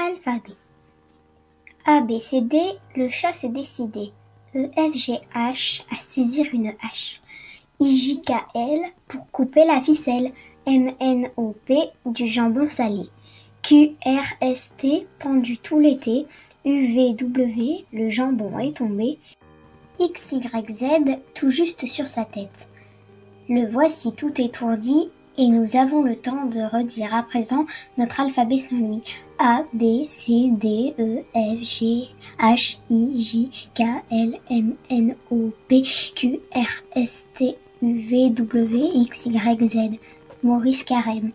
alphabet. A, B, C, D, le chat s'est décidé. E, F, G, H, à saisir une hache. I, J, K, L, pour couper la ficelle. M, N, O, P, du jambon salé. Q, R, S, T, pendu tout l'été. U, V, W, le jambon est tombé. X, Y, Z, tout juste sur sa tête. Le voici tout étourdi, et nous avons le temps de redire à présent notre alphabet sans lui. A, B, C, D, E, F, G, H, I, J, K, L, M, N, O, P, Q, R, S, T, U, V, W, X, Y, Z. Maurice Carême.